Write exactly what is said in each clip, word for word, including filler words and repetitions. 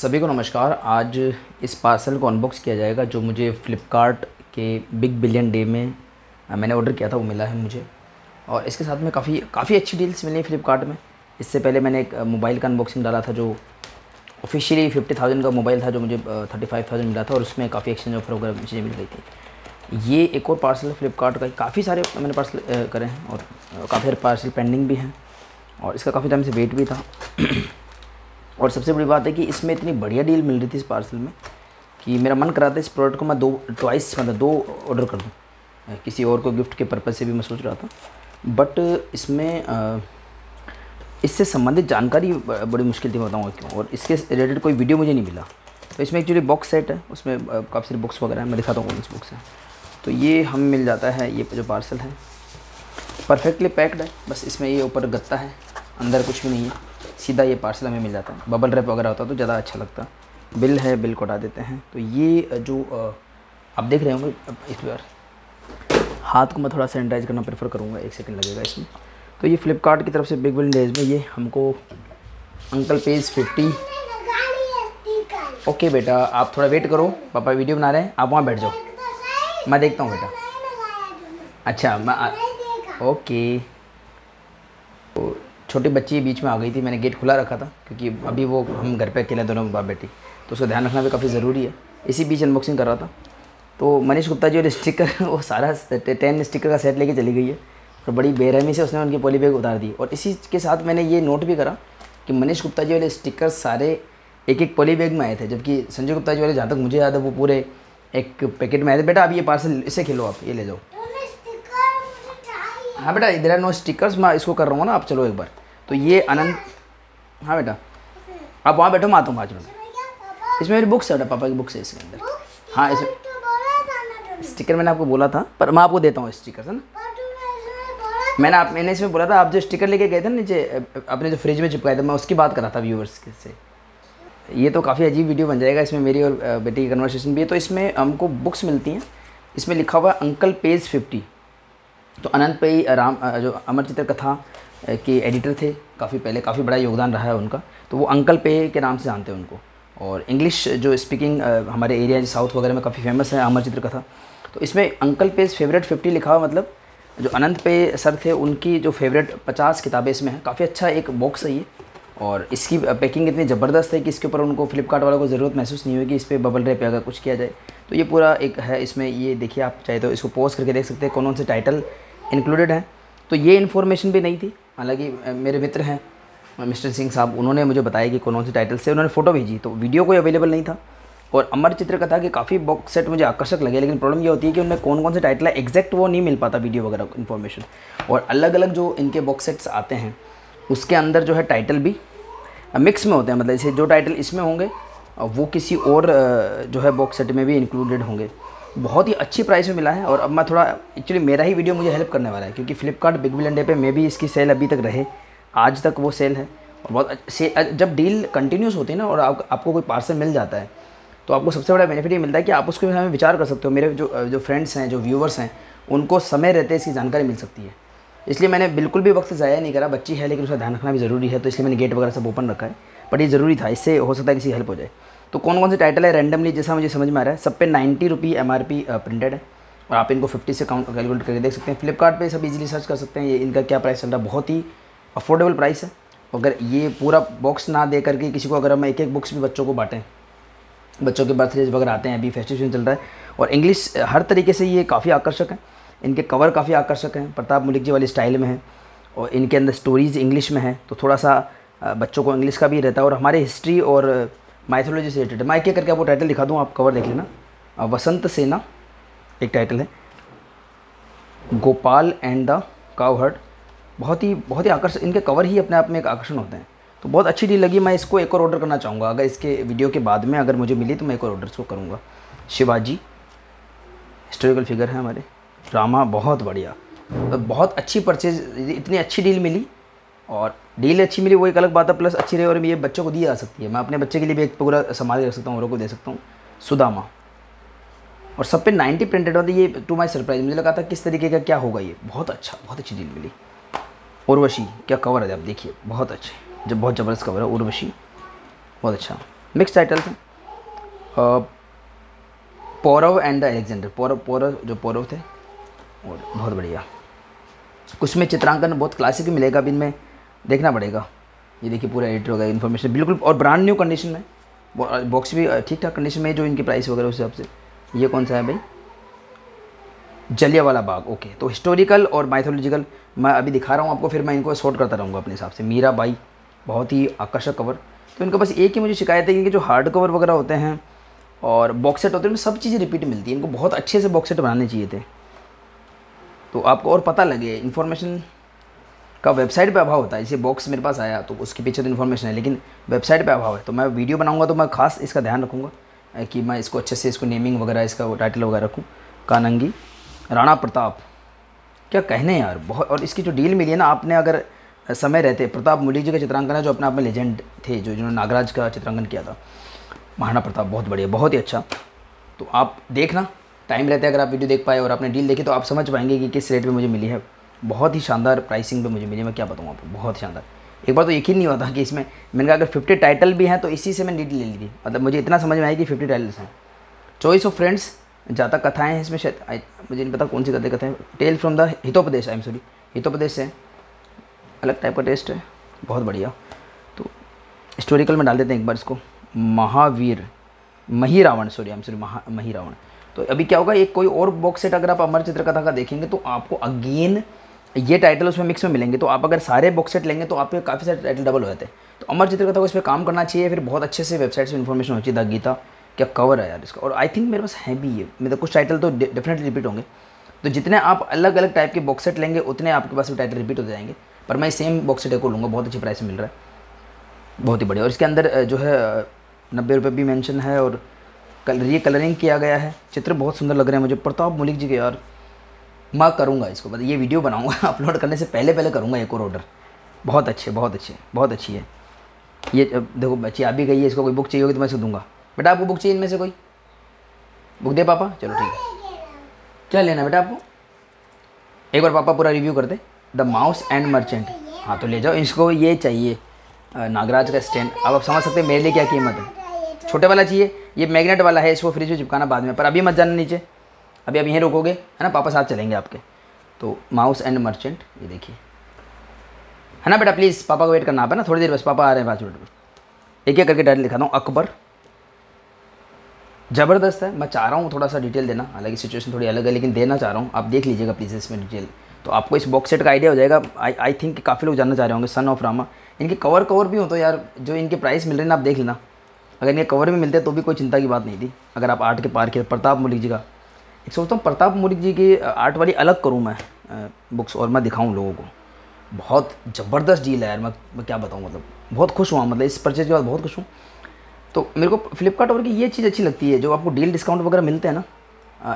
सभी को नमस्कार। आज इस पार्सल को अनबॉक्स किया जाएगा जो मुझे फ़्लिपकार्ट के बिग बिलियन डे में मैंने ऑर्डर किया था, वो मिला है मुझे। और इसके साथ में काफ़ी काफ़ी अच्छी डील्स मिली है फ़्लिपकार्ट में। इससे पहले मैंने एक मोबाइल का अनबॉक्सिंग डाला था जो ऑफिशियली फिफ्टी थाउजेंड का मोबाइल था, जो मुझे थर्टी फाइव थाउजेंड मिला था और उसमें काफ़ी एक्सचेंज ऑफर वगैरह चीज़ें मिल गई थी। ये एक और पार्सल फ़्लिपकार्ट का, काफ़ी सारे मैंने पार्सल करे हैं और काफ़ी सारे पार्सल पेंडिंग भी हैं और इसका काफ़ी टाइम से वेट भी था। और सबसे बड़ी बात है कि इसमें इतनी बढ़िया डील मिल रही थी इस पार्सल में कि मेरा मन कर रहा था इस प्रोडक्ट को मैं दो ट्वाइस मतलब दो ऑर्डर कर दूँ, किसी और को गिफ्ट के पर्पज़ से भी मैं सोच रहा था। बट इसमें इससे संबंधित जानकारी बड़ी मुश्किल थी, बताऊँगा क्यों, और इसके रिलेटेड कोई वीडियो मुझे नहीं मिला। तो इसमें एक्चुअली बॉक्स सेट है, उसमें काफ़ी सारी बुक्स वगैरह हैं, मैं दिखाता हूँ कौन सी बुक्स हैं। तो ये हम मिल जाता है, ये जो पार्सल है परफेक्टली पैक्ड है, बस इसमें ये ऊपर गत्ता है, अंदर कुछ भी नहीं है, सीधा ये पार्सल हमें मिल जाता है। बबल रैप वगैरह होता तो ज़्यादा अच्छा लगता। बिल है, बिल को हटा देते हैं। तो ये जो आप देख रहे होंगे, अब इस बार हाथ को मैं थोड़ा सैनिटाइज़ करना प्रेफर करूँगा, एक सेकंड लगेगा इसमें। तो ये फ़्लिपकार्ट की तरफ से बिग बिलियन डेज में ये हमको अंकल पेज फिफ्टी। ओके बेटा, आप थोड़ा वेट करो, पापा वीडियो बना रहे हैं, आप वहाँ बैठ जाओ, मैं देखता हूँ बेटा। अच्छा मैं ओके, तो छोटी बच्ची बीच में आ गई थी, मैंने गेट खुला रखा था क्योंकि अभी वो हम घर पे अकेले दोनों बाप बेटी, तो उसका ध्यान रखना भी काफ़ी ज़रूरी है। इसी बीच अनबॉक्सिंग कर रहा था तो मनीष गुप्ता जी और स्टिकर, वो सारा टेन स्टिकर का सेट लेके चली गई है और बड़ी बेरहमी से उसने उनकी पॉली बैग उतार दी। और इसी के साथ मैंने ये नोट भी करा कि मनीष गुप्ता जी वाले स्टिकर सारे एक एक पॉली बैग में आए थे, जबकि संजय गुप्ता जी वाले जहाँ तक मुझे याद है वो पूरे एक पैकेट में आए थे। बेटा अब ये पार्सल इसे खेलो, आप ये ले जाओ। हाँ बेटा, देयर आर नो स्टिकर्स, मैं इसको कर रहा हूँ ना, आप चलो एक बार। तो ये अनंत, हाँ बेटा आप वहाँ बैठो, मैं आता हूँ पाँच मिनट। इसमें मेरी बुक्स है बेटा, पापा की बुक्स है इसके अंदर। हाँ इसमें तो स्टिकर मैंने आपको बोला था, पर मैं आपको देता हूँ स्टिकर्स, है ना। मैंने आप मैंने इसमें बोला था, आप जो स्टिकर लेके गए थे नीचे, आपने जो फ्रिज में चिपकाए थे, मैं उसकी बात कर रहा था व्यूअर्स से। ये तो काफ़ी अजीब वीडियो बन जाएगा, इसमें मेरी और बेटी की कन्वर्सेशन भी है। तो इसमें हमको बुक्स मिलती हैं, इसमें लिखा हुआ है अंकल पेज फिफ्टी। तो अनंत पाई राम जो अमर चित्र कथा के एडिटर थे काफ़ी पहले, काफ़ी बड़ा योगदान रहा है उनका, तो वो अंकल पे के नाम से जानते हैं उनको। और इंग्लिश जो स्पीकिंग हमारे एरिया साउथ वगैरह में काफ़ी फेमस है अमर चित्र कथा। तो इसमें अंकल पे फेवरेट फिफ्टी लिखा हुआ, मतलब जो अनंत पाई सर थे उनकी जो फेवरेट पचास किताबें इसमें हैं। काफ़ी अच्छा एक बॉक्स है ये, और इसकी पैकिंग इतनी ज़बरदस्त है कि इसके ऊपर उनको फ्लिपकार्ट वालों को ज़रूरत महसूस नहीं हुई कि इस पर बबल रैप अगर कुछ किया जाए। तो ये पूरा एक है इसमें, ये देखिए, आप चाहे तो इसको पॉज करके देख सकते हैं कौन कौन से टाइटल इंक्लूडेड हैं। तो ये इन्फॉर्मेशन भी नहीं थी, हालांकि मेरे मित्र हैं मिस्टर सिंह साहब, उन्होंने मुझे बताया कि कौन कौन से टाइटल से, उन्होंने फ़ोटो भेजी, तो वीडियो कोई अवेलेबल नहीं था। और अमर चित्रकथा के काफ़ी बॉक्स सेट मुझे आकर्षक लगे, लेकिन प्रॉब्लम ये होती है कि उनमें कौन कौन से टाइटल है एग्जैक्ट वो नहीं मिल पाता, वीडियो वगैरह इन्फॉर्मेशन। और अलग अलग जो इनके बॉक्स सेट्स आते हैं उसके अंदर जो है टाइटल भी मिक्स में होते हैं, मतलब जैसे जो टाइटल इसमें होंगे वो किसी और जो है बॉक्स सेट में भी इंक्लूडेड होंगे। बहुत ही अच्छी प्राइस में मिला है। और अब मैं थोड़ा एक्चुअली मेरा ही वीडियो मुझे हेल्प करने वाला है क्योंकि फ्लिपकार्ट बिग बिलियन डे पे मैं भी इसकी सेल अभी तक रहे, आज तक वो सेल है। और बहुत से जब डील कंटिन्यूस होती है ना और आप, आपको कोई पार्सल मिल जाता है तो आपको सबसे बड़ा बेनिफिट ये मिलता है कि आप उसके बारे में विचार कर सकते हो। मेरे जो जो फ्रेंड्स हैं, जो व्यूवर्स हैं, उनको समय रहते इसकी जानकारी मिल सकती है। इसलिए मैंने बिल्कुल भी वक्त ज़ाया नहीं करा, बच्ची है लेकिन उसका ध्यान रखना भी ज़रूरी है, तो इसलिए मैंने गेट वगैरह सब ओपन रखा है, बट ये ज़रूरी था, इससे हो सकता है किसी हेल्प हो जाए। तो कौन कौन से टाइटल है रैंडमली, जैसा मुझे समझ में आ रहा है, सब पे ninety rupee M R P printed है और आप इनको फिफ्टी से काउंट कैलकुलेट करके देख सकते हैं। फ्लिपकार्ट पे सब इजीली सर्च कर सकते हैं ये इनका क्या प्राइस चल रहा है, बहुत ही अफोर्डेबल प्राइस है। अगर ये पूरा बॉक्स ना दे करके किसी को अगर हम एक एक बुक्स भी बच्चों को बाँटें, बच्चों के बर्थडेज वगैरह आते हैं, अभी फेस्टिव सीजन चल रहा है, और इंग्लिश हर तरीके से ये काफ़ी आकर्षक है। इनके कवर काफ़ी आकर्षक हैं, प्रताप मुलिक जी वाली स्टाइल में है और इनके अंदर स्टोरीज़ इंग्लिश में है, तो थोड़ा सा बच्चों को इंग्लिश का भी रहता है। और हमारे हिस्ट्री और माइथोलॉजी से रिलेटेड, मैं क्या करके आपको टाइटल दिखा दूँ, आप कवर देख लेना। वसंत सेना एक टाइटल है, गोपाल एंड द काउहर्ड, बहुत ही बहुत ही आकर्षक, इनके कवर ही अपने आप में एक आकर्षण होते हैं। तो बहुत अच्छी डील लगी, मैं इसको एक और ऑर्डर करना चाहूँगा, अगर इसके वीडियो के बाद में अगर मुझे मिली तो मैं एक और ऑर्डर इसको करूँगा। शिवाजी हिस्टोरिकल फिगर है हमारे, ड्रामा, बहुत बढ़िया, तो बहुत अच्छी परचेज, इतनी अच्छी डील मिली। और डील अच्छी मिली वो एक अलग बात है, प्लस अच्छी रही और ये बच्चों को दी जा सकती है। मैं अपने बच्चे के लिए भी एक पूरा संभाल के रख सकता हूँ, औरों को दे सकता हूँ। सुदामा, और सब पे नाइन्टी प्रिंटेड होती है, ये टू माई सरप्राइज, मुझे लगा था किस तरीके का क्या होगा, ये बहुत अच्छा, बहुत अच्छी डील मिली। उर्वशी, क्या कवर है आप देखिए, बहुत अच्छे, जब बहुत ज़बरदस्त कवर है उर्वशी, बहुत अच्छा। मिक्स टाइटल्स हैं, Paurav and the Alexander, Paurav Paurav जो पौरव थे, और बहुत बढ़िया। कुछ में चित्रांकन बहुत क्लासिक मिलेगा, अभी इनमें देखना पड़ेगा। ये देखिए पूरा एडिट होगा इन्फॉर्मेशन बिल्कुल, और ब्रांड न्यू कंडीशन में, बॉक्स भी ठीक ठाक कंडीशन में, जो इनकी प्राइस वगैरह उस हिसाब से। ये कौन सा है भाई, जलियांवाला बाग। ओके, तो हिस्टोरिकल और माइथोलॉजिकल मैं अभी दिखा रहा हूँ आपको, फिर मैं इनको शॉर्ट करता रहूँगा अपने हिसाब से। मीराबाई, बहुत ही आकर्षक कवर। तो इनका बस एक ही मुझे शिकायत है कि जो हार्ड कवर वगैरह होते हैं और बॉक्स सेट होते हैं, सब चीज़ें रिपीट मिलती है। इनको बहुत अच्छे से बॉक्स सेट बनाने चाहिए थे, तो आपको और पता लगे। इन्फॉर्मेशन का वेबसाइट पे अभाव होता है, जैसे बॉक्स मेरे पास आया तो उसके पीछे तो इन्फॉर्मेशन है, लेकिन वेबसाइट पे अभाव है। तो मैं वीडियो बनाऊंगा तो मैं खास इसका ध्यान रखूंगा कि मैं इसको अच्छे से, इसको नेमिंग वगैरह, इसका टाइटल वगैरह रखूँ। कानंगी, राणा प्रताप, क्या कहने यार, बहुत। और इसकी जो डील मिली है ना, आपने अगर समय रहते, प्रताप मुलिक जी का चित्रांकन है, जो अपने आप में लेजेंड थे, जो जिन्होंने नागराज का चित्रांकन किया था, महाराणा प्रताप, बहुत बढ़िया, बहुत ही अच्छा। तो आप देखना टाइम रहते, अगर आप वीडियो देख पाए और आपने डील देखी तो आप समझ पाएंगे कि किस रेट पे मुझे मिली है। बहुत ही शानदार प्राइसिंग पे मुझे मिली, मैं क्या बताऊँ आपको, बहुत शानदार। एक बार तो यकीन नहीं हुआ था कि इसमें, मैंने कहा अगर फिफ्टी टाइटल भी हैं तो इसी से मैंने डील ले ली थी, मतलब मुझे इतना समझ में आया कि फिफ्टी टाइटल्स हैं। चॉइस ऑफ फ्रेंड्स, जातक कथाएँ हैं इसमें, शायद मुझे नहीं पता कौन सी जातक कथाएँ। Tell from the Hitopadesha, I am sorry, Hitopadesha से अलग टाइप का टेस्ट है, बहुत बढ़िया। तो हिस्टोरिकल में डाल देते हैं एक बार इसको। Mahavir, Mahi Ravana, sorry I am sorry, Maha Mahi Ravan. तो अभी क्या होगा, एक कोई और बॉक्स सेट अगर आप अमर चित्र कथा का देखेंगे तो आपको अगेन ये टाइटल उसमें मिक्स में मिलेंगे। तो आप अगर सारे बॉक्स सेट लेंगे तो आपके काफ़ी सारे टाइटल डबल हो जाते हैं। तो अमर चित्र कथा को इस पर काम करना चाहिए, फिर बहुत अच्छे से वेबसाइट से इन्फॉर्मेशन होनी चाहिए। द गीता, क्या कवर है यार इसका, और आई थिंक मेरे पास है भी ये, मतलब कुछ टाइटल तो डेफिनेटली रिपीट होंगे। तो जितने आप अलग अलग टाइप के बॉक्स सेट लेंगे उतने आपके पास भी टाइटल रिपीट हो जाएंगे, पर मैं सेम बॉक्स सेट को लूँगा, बहुत अच्छी प्राइस मिल रहा है, बहुत ही बढ़िया। और इसके अंदर जो है नब्बे रुपये भी मैंशन है, और कल ये कलरिंग किया गया है, चित्र बहुत सुंदर लग रहे हैं मुझे, प्रताप मुलिक जी के यार। मैं करूँगा इसको, मतलब ये वीडियो बनाऊँगा अपलोड करने से पहले पहले करूँगा एक और ऑर्डर। बहुत अच्छे, बहुत अच्छे, बहुत अच्छी है ये। देखो बच्ची आ भी गई है, इसको कोई बुक चाहिए होगी तो मैं इसको दूँगा। बेटा आपको बुक चाहिए इनमें से कोई बुक दे पापा? चलो ठीक है, क्या लेना बेटा आपको? एक बार पापा पूरा रिव्यू कर दे। द माउस एंड मर्चेंट, हाँ तो ले जाओ इसको, ये चाहिए नागराज का स्टैंड। अब आप समझ सकते हैं मेरे लिए क्या कीमत है। छोटे वाला चाहिए, ये मैग्नेट वाला है, इसको फ्रिज में चिपकाना बाद में, पर अभी मत जाना नीचे, अभी आप यहीं रुकोगे है ना, पापा साथ चलेंगे आपके। तो माउस एंड मर्चेंट, ये देखिए है ना बेटा, प्लीज़ पापा को वेट करना आप, है ना, थोड़ी देर बस, पापा आ रहे हैं पाँच मिनट में। एक एक करके टाइटल दिखाता हूँ। अकबर, ज़बरदस्त है, मैं चाह रहा हूँ थोड़ा सा डिटेल देना, हालांकि सिचुएशन थोड़ी अलग है लेकिन देना चाह रहा हूँ, आप देख लीजिएगा प्लीज़ इसमें डिटेल, तो आपको इस बॉक्स सेट का आइडिया हो जाएगा। आई आई थिंक काफ़ी लोग जानना चाह रहे होंगे। सन ऑफ रामा, इनके कवर कवर भी हो तो यार, जो इनके प्राइस मिल रहे हैं ना आप देख लेना, अगर इनके कवर में मिलते तो भी कोई चिंता की बात नहीं थी। अगर आप आर्ट के पार के, प्रताप मुलिक जी का एक सोचता हूँ, प्रताप मुलिक जी की आर्ट वाली अलग करूँ मैं बुक्स, और मैं दिखाऊँ लोगों को। बहुत ज़बरदस्त डील है यार, मैं मैं क्या बताऊँ, मतलब बहुत खुश हुआ, मतलब इस परचेज के बाद बहुत खुश हूँ। तो मेरे को फ्लिपकार्ट और की ये चीज़ अच्छी लगती है, जो आपको डील डिस्काउंट वगैरह मिलते हैं ना,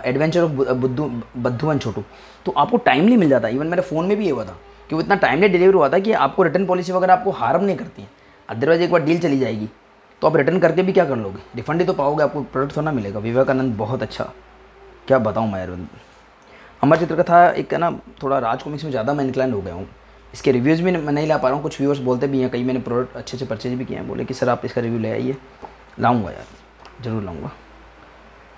एडवेंचर ऑफ बुद्धू बद्धू एंड छोटू, तो आपको टाइमली मिल जाता है। इवन मेरे फ़ोन में भी ये हुआ था कि वो इतना टाइमली डिलीवरी हुआ था कि आपको रिटर्न पॉलिसी वगैरह आपको हार्म नहीं करती है। अदरवाइज एक बार डील चली जाएगी तो आप रिटर्न करके भी क्या कर लोगे, रिफंड ही तो पाओगे, आपको प्रोडक्ट तो ना मिलेगा। विवेकानंद, बहुत अच्छा, क्या बताऊँ मैं यार। अमर चित्रकथा एक है ना, थोड़ा राज कॉमिक्स में ज़्यादा मैं इंक्लाइन हो गया हूँ, इसके रिव्यूज़ भी मैं नहीं ला पा रहा हूँ। कुछ व्यूअर्स बोलते भी हैं, कई मैंने प्रोडक्ट अच्छे अच्छे परचेज भी किए हैं, बोले कि सर आप इसका रिव्यू ले आइए। लाऊंगा यार, ज़रूर लाऊंगा,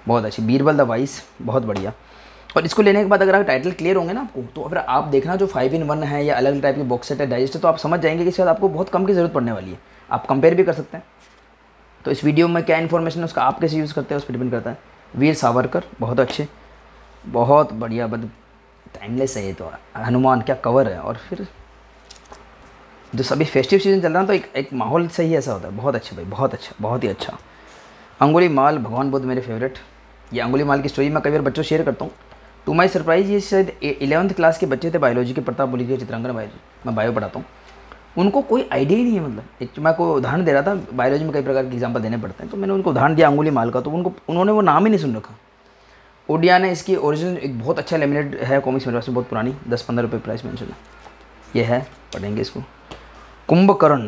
बहुत अच्छी। बीरबल द वाइस, बहुत बढ़िया। और इसको लेने के बाद अगर टाइटल क्लियर होंगे ना आपको, तो फिर आप देखना जो फाइव इन वन है या अलग टाइप के बॉक्स सेट है, डाइजेस्ट है, तो आप समझ जाएंगे कि इसके बाद आपको बहुत कम की ज़रूरत पड़ने वाली है, आप कंपेयर भी कर सकते हैं। तो इस वीडियो में क्या इन्फॉर्मेशन है उसका आप कैसे यूज़ करते हैं उस पर डिपेंड करता है। वीर सावरकर, बहुत अच्छे, बहुत बढ़िया, बद टाइमलेस है ये तो। हनुमान, क्या कवर है। और फिर जो सभी फेस्टिव सीजन चल रहा है तो एक एक माहौल से ही ऐसा होता है। बहुत अच्छे भाई, बहुत अच्छा, बहुत ही अच्छा। अंगुलीमाल, भगवान बुद्ध मेरे फेवरेट। ये अंगुलीमाल की स्टोरी मैं कई बार बच्चों शेयर करता हूँ। टू माई सरप्राइज़ ये शायद इलेवंथ क्लास के बच्चे थे, बायोलॉजी के, प्रताप मुलिक के चित्रांकन, बायोलॉजी मैं बायो पढ़ाता हूँ, उनको कोई आइडिया ही नहीं है। मतलब एक मैं कोई उदाहरण दे रहा था, बायोलॉजी में कई प्रकार के एग्जाम्पल देने पड़ते हैं, तो मैंने उनको उदाहरण दिया अंगुलीमाल का, तो उनको उन्होंने वो नाम ही नहीं सुन रखा। ओडिया ने इसकी ओरिजिनल एक बहुत अच्छा लेमिनेट है कॉमिक्स मेरे पास, बहुत पुरानी, दस पंद्रह रुपये प्राइस मेंशन है, ये है, पढ़ेंगे इसको। कुंभकर्ण,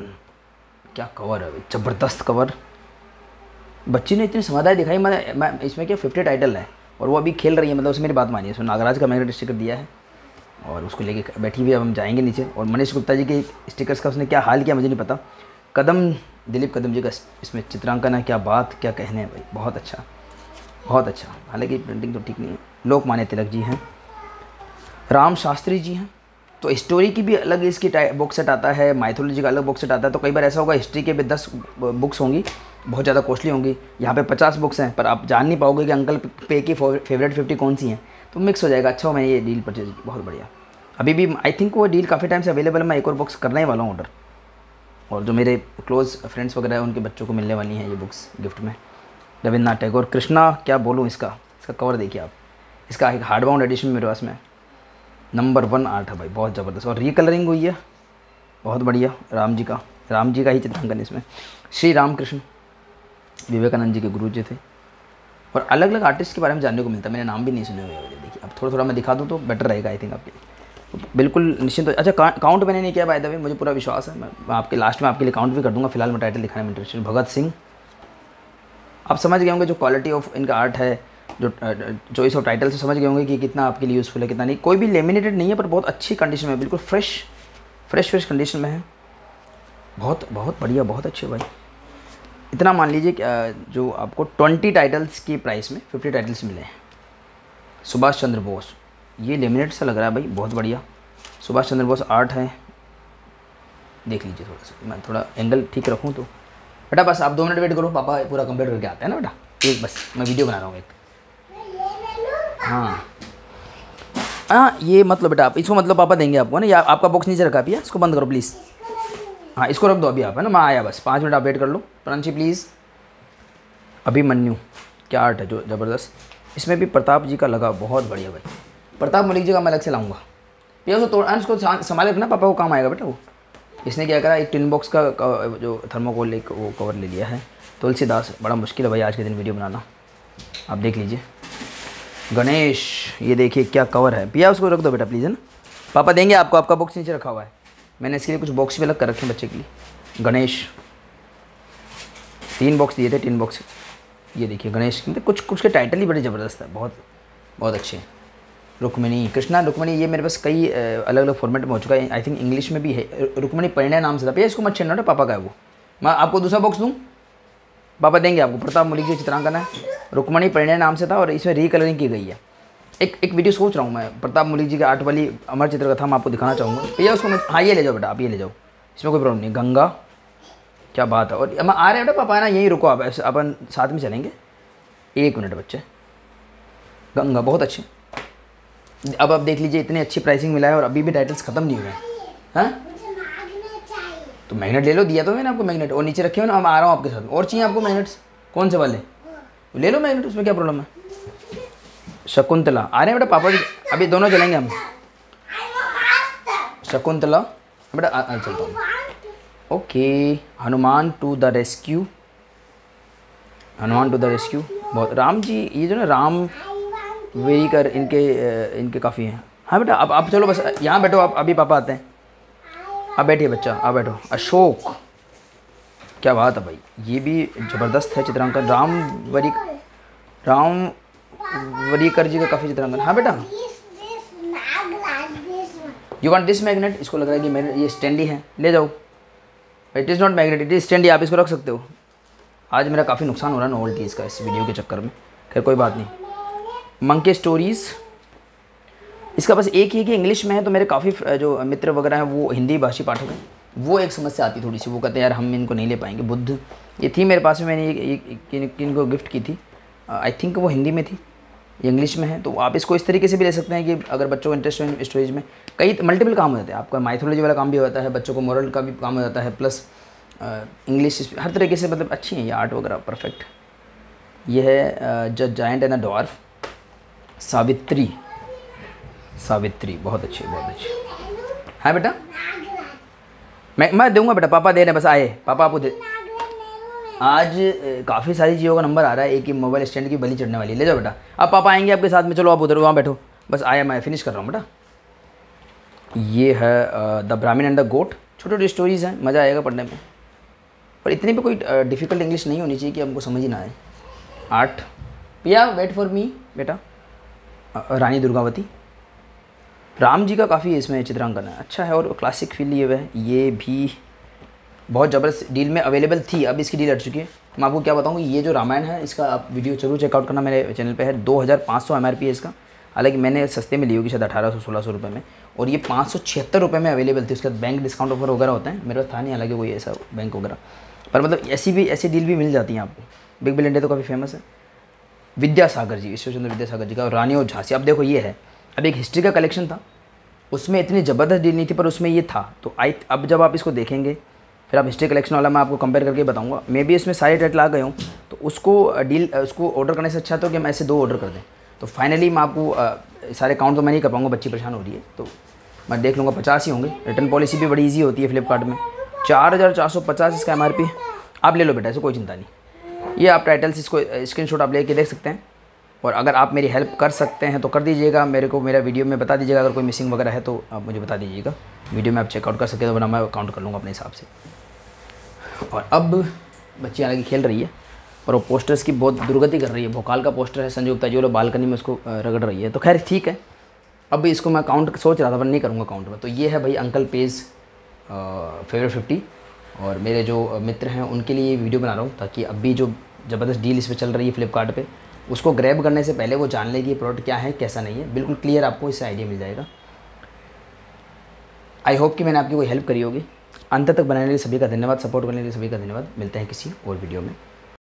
क्या कवर है, ज़बरदस्त कवर। बच्ची ने इतनी समझदारी दिखाई, मैं, मैं इसमें क्या फिफ्टी टाइटल है और वो अभी खेल रही है, मतलब उसने मेरी बात मानी है। उसमें नागराज का मैग्नेट स्टिकर दिया है और उसको लेके बैठी हुई। अब हम जाएंगे नीचे, और मनीष गुप्ता जी के स्टिकर्स का उसने क्या हाल किया मुझे नहीं पता। कदम, दिलीप कदम जी का इसमें चित्रांकन है, क्या बात, क्या कहने हैं भाई, बहुत अच्छा बहुत अच्छा। हालांकि प्रिंटिंग तो ठीक नहीं है। लोकमान्य तिलक जी हैं, राम शास्त्री जी हैं। तो स्टोरी की भी अलग इसकी बुक सेट आता है, माइथोलॉजी का अलग बुक सेट आता है। तो कई बार ऐसा होगा हिस्ट्री के भी दस बुक्स होंगी, बहुत ज़्यादा कॉस्टली होंगी, यहाँ पे पचास बुक्स हैं, पर आप जान नहीं पाओगे कि अंकल पे की फेवरेट फिफ्टी कौन सी हैं, तो मिक्स हो जाएगा। अच्छा हो मैंने ये डील परचेज की, बहुत बढ़िया। अभी भी आई थिंक वो डील काफ़ी टाइम से अवेलेबल है, मैं एक और बुक्स करने ही वाला हूँ ऑर्डर, और जो मेरे क्लोज़ फ्रेंड्स वगैरह हैं उनके बच्चों को मिलने वाली हैं ये बुक्स गिफ्ट में। रविन्द्रनाथ टैगोर, कृष्णा, क्या बोलूँ इसका, इसका कवर देखिए आप, इसका एक हार्ड बाउंड एडिशन मेरे पास में नंबर वन आर्ट है भाई, बहुत ज़बरदस्त, और रिकलरिंग हुई है, बहुत बढ़िया। राम जी का राम जी का ही चित्रांकन इसमें। श्री रामकृष्ण विवेकानंद जी के गुरु जी थे, और अलग अलग आर्टिस्ट के बारे में जानने को मिलता है, मैंने नाम भी नहीं सुने हुए हैं। देखिए अब थोड़ा थोड़ा मैं दिखा दूँ तो बेटर रहेगा आई थिंक आपके लिए, तो बिल्कुल निश्चिंत। अच्छा काउंट मैंने नहीं किया बाय द वे, मुझे पूरा विश्वास है, मैं आपके लास्ट में आपके लिए काउंट भी कर दूँगा, फिलहाल मैं टाइटल दिखाने में इंटरेस्टेड। भगत सिंह, आप समझ गए होंगे जो क्वालिटी ऑफ इनका आर्ट है, जो चॉइस ऑफ टाइटल से समझ गए होंगे कि कितना आपके लिए यूज़फुल है कितना नहीं। कोई भी लेमिनेटेड नहीं है, पर बहुत अच्छी कंडीशन में, बिल्कुल फ्रेश फ्रेश फ्रेश कंडीशन में है, बहुत बहुत बढ़िया, बहुत अच्छे भाई। इतना मान लीजिए कि जो आपको बीस टाइटल्स की प्राइस में पचास टाइटल्स मिले हैं। सुभाष चंद्र बोस, ये लेमिनेट सा लग रहा है भाई, बहुत बढ़िया। सुभाष चंद्र बोस आर्ट है, देख लीजिए थोड़ा सा, मैं थोड़ा एंगल ठीक रखूँ तो। बेटा बस आप दो मिनट वेट करो, पापा पूरा कंप्लीट करके आते हैं ना बेटा, एक बस मैं वीडियो बना रहा हूँ एक। हाँ हाँ ये मतलब बेटा आप इसको मतलब पापा देंगे आपको ना, या आपका बॉक्स नीचे रखा पिया, इसको बंद करो प्लीज़। हाँ इसको रख दो अभी आप, है ना, मैं आया बस, पाँच मिनट आप वेट कर लो। प्रांची प्लीज़। अभिमन्यु, क्या आर्ट है जो ज़बरदस्त, इसमें भी प्रताप जी का लगा, बहुत बढ़िया भाई। प्रताप मुलिक जी का मैं अलग से लाऊंगा भैया, उसको तोड़ इसको संभाले रखना, पापा को काम आएगा बेटा वो। इसने क्या करा, एक टिन बॉक्स का जो थर्मोकोल एक वो कवर ले लिया है। तुलसीदास, बड़ा मुश्किल है भाई आज के दिन वीडियो बनाना, आप देख लीजिए। गणेश, ये देखिए क्या कवर है भैया, उसको रख दो बेटा प्लीज़, है ना, पापा देंगे आपको, आपका बॉक्स नीचे रखा हुआ है, मैंने इसके लिए कुछ बॉक्स भी अलग कर रखे हैं बच्चे के लिए। गणेश, तीन बॉक्स दिए थे, तीन बॉक्स, ये देखिए गणेश, कुछ कुछ के टाइटल ही बड़े ज़बरदस्त है, बहुत बहुत अच्छे हैं। रुक्मिणी, कृष्णा रुक्मिणी, ये मेरे पास कई अलग अलग फॉर्मेट में हो चुका है, आई थिंक इंग्लिश में भी है। रुक्मिणी परिणय नाम से था भैया, इसको मत छेड़ना, पापा का है वो, मैं आपको दूसरा बॉक्स दूँ, पापा देंगे आपको। प्रताप मुलिक जी चित्रांकन है, रुक्मिणी परिणय नाम से था, और इसमें रीकलरिंग की गई है। एक एक वीडियो सोच रहा हूँ मैं, प्रताप मुलिक जी के आर्ट वाली अमर चित्र कथा मैं आपको दिखाना चाहूँगा भैया, उसको मैं, हाँ ये ले जाओ बेटा आप, ये ले जाओ, इसमें कोई प्रॉब्लम नहीं। गंगा, क्या बात है, और हम आ रहे हैं बेटा, पापा ना यहीं रुको आप, अपन साथ में चलेंगे, एक मिनट बच्चे। गंगा बहुत अच्छे, अब आप देख लीजिए इतनी अच्छी प्राइसिंग मिला है, और अभी भी टाइटल्स ख़त्म नहीं हुए हैं। हाँ तो मैग्नेट ले लो, दिया तो मैंने आपको मैग्नेट, और नीचे रखे हो ना, हम आ रहा हूँ आपके साथ, और चाहिए आपको मैग्नेट्स, कौन से वाले ले लो मैग्नेट, उसमें क्या प्रॉब्लम है। शकुंतला, आ रहे हैं बेटा पापा जी, अभी दोनों चलेंगे हम। शकुंतला बेटा चलता हूँ, okay. Hanuman to the rescue, Hanuman to the rescue, बहुत। राम जी, ये जो ना राम वेरीकर, इनके इनके काफ़ी हैं। हाँ बेटा अब आप चलो बस यहाँ बैठो आप, अभी पापा आते हैं, आप बैठिए बच्चा, आप बैठो। अशोक, क्या बात है भाई, ये भी ज़बरदस्त है चित्रांकन। राम वरी राम वरीकर जी का काफ़ी चित्रांकन। हाँ बेटा यू वांट दिस मैग्नेट, इसको लग रहा है कि मैग्नेट ये स्टैंडी है, ले जाओ, it is not magnet it is standee, आप इसको रख सकते हो। आज मेरा काफ़ी नुकसान हो रहा है नॉवल्टीज़ का इस वीडियो के चक्कर में, खैर कोई बात नहीं। मंकी स्टोरीज़, इसका बस एक ही है कि इंग्लिश में है, तो मेरे काफ़ी जो मित्र वगैरह हैं वो हिंदी भाषी पाठक हैं, वो एक समस्या आती थोड़ी सी, वो कहते हैं यार हम इनको नहीं ले पाएंगे। बुद्ध, ये थी मेरे पास में, मैंने इनको गिफ्ट की थी, आई थिंक वो हिंदी में थी, इंग्लिश में है, तो आप इसको इस तरीके से भी ले सकते हैं कि अगर बच्चों को इंटरेस्ट हो स्टोरीज में, कई मल्टीपल काम हो जाते हैं, आपका माइथोलॉजी वाला काम भी होता है, बच्चों को मॉरल का भी काम हो जाता है, प्लस इंग्लिश, हर तरीके से मतलब अच्छी है ये आर्ट वगैरह, परफेक्ट। ये है the giant and the dwarf, Savitri, Savitri बहुत अच्छी बहुत अच्छी। हाँ बेटा मैं मैं दूँगा बेटा, पापा दे रहे हैं बस, आए पापा आपको दे। आज काफ़ी सारी चीज़ों का नंबर आ रहा है, एक ही मोबाइल स्टैंड की बलि चढ़ने वाली है, ले जाओ बेटा, अब पापा आएंगे आपके साथ में, चलो आप उधर वहाँ बैठो, बस आया मैं फिनिश कर रहा हूँ बेटा। ये है the Brahmin and the goat, छोटी छोटी स्टोरीज़ हैं, मज़ा आएगा पढ़ने में, पर इतनी भी कोई डिफ़िकल्ट इंग्लिश नहीं होनी चाहिए कि हमको समझ ही ना आए। आर्ट, पिया वेट फॉर मी बेटा। रानी दुर्गावती, राम जी का काफ़ी इसमें चित्रांकन है, अच्छा है, और क्लासिक फील लिए हुए है। ये भी बहुत ज़बरदस्त डील में अवेलेबल थी, अब इसकी डील हट चुकी है। मैं आपको क्या बताऊँ, ये जो रामायण है इसका आप वीडियो जरूर चेकआउट करना, मेरे चैनल पे है। दो हज़ार पाँच सौ एम आर पी है इसका, हालांकि मैंने सस्ते में ली होगी, शायद अठारह सौ सोलह सौ रुपये में, और ये पाँच सौ छिहत्तर रुपये में अवेलेबल थी। उसके बाद बैंक डिस्काउंट ऑफर वगैरह होता है, मेरे पास था नहीं हालांकि कोई ऐसा बैंक वगैरह, पर मतलब ऐसी भी ऐसी डील भी मिल जाती है आपको। बिग बिलियन डे तो काफ़ी फेमस है। विद्यासागर जी, ईश्वरचंद्र विद्यासागर जी का, और रानी और झांसी। अब देखो ये है, अब एक हिस्ट्री का कलेक्शन था, उसमें इतनी ज़बरदस्त डील नहीं थी पर उसमें ये था, तो आई अब जब आप इसको देखेंगे फिर आप हिस्ट्री कलेक्शन वाला मैं आपको कंपेयर करके बताऊंगा। मैं भी इसमें सारे टाइटल आ गए हूँ, तो उसको डील उसको ऑर्डर करने से अच्छा था कि हम ऐसे दो ऑर्डर कर दें। तो फाइनली मैं आपको आ, सारे काउंट तो मैं नहीं कर पाऊँगा, बच्ची परेशान हो रही है, तो मैं देख लूँगा। पचास ही होंगे। रिटर्न पॉलिसी भी बड़ी ईजी होती है फ्लिपकार्ट में। चार हज़ार चार सौ पचास इसका एम आर पी। आप ले लो बेटा, ऐसे कोई चिंता नहीं। ये आप टाइटल्स इसको स्क्रीन शॉट आप लेके देख सकते हैं, और अगर आप मेरी हेल्प कर सकते हैं तो कर दीजिएगा, मेरे को मेरा वीडियो में बता दीजिएगा। अगर कोई मिसिंग वगैरह है तो आप मुझे बता दीजिएगा, वीडियो में आप चेकआउट कर सके तो, वरना मैं काउंट कर लूँगा अपने हिसाब से। और अब बच्ची हालांकि खेल रही है और वो पोस्टर्स की बहुत दुर्गति कर रही है। भोकाल का पोस्टर है, संजय गुप्ता जी वाला, बालकनी में उसको रगड़ रही है। तो खैर ठीक है, अब इसको मैं काउंट सोच रहा था पर नहीं करूँगा काउंट में। तो ये है भाई अंकल पेज फेवरेट फिफ्टी, और मेरे जो मित्र हैं उनके लिए ये वीडियो बना रहा हूँ ताकि अभी जो ज़बरदस्त डील इस पर चल रही है फ्लिपकार्ट पे, उसको ग्रैब करने से पहले वो जान ले कि ये प्रोडक्ट क्या है कैसा नहीं है। बिल्कुल क्लियर आपको इससे आइडिया मिल जाएगा। आई होप कि मैंने आपकी कोई हेल्प करी होगी। अंत तक बनाने के लिए सभी का धन्यवाद, सपोर्ट करने के लिए सभी का धन्यवाद। मिलते हैं किसी और वीडियो में।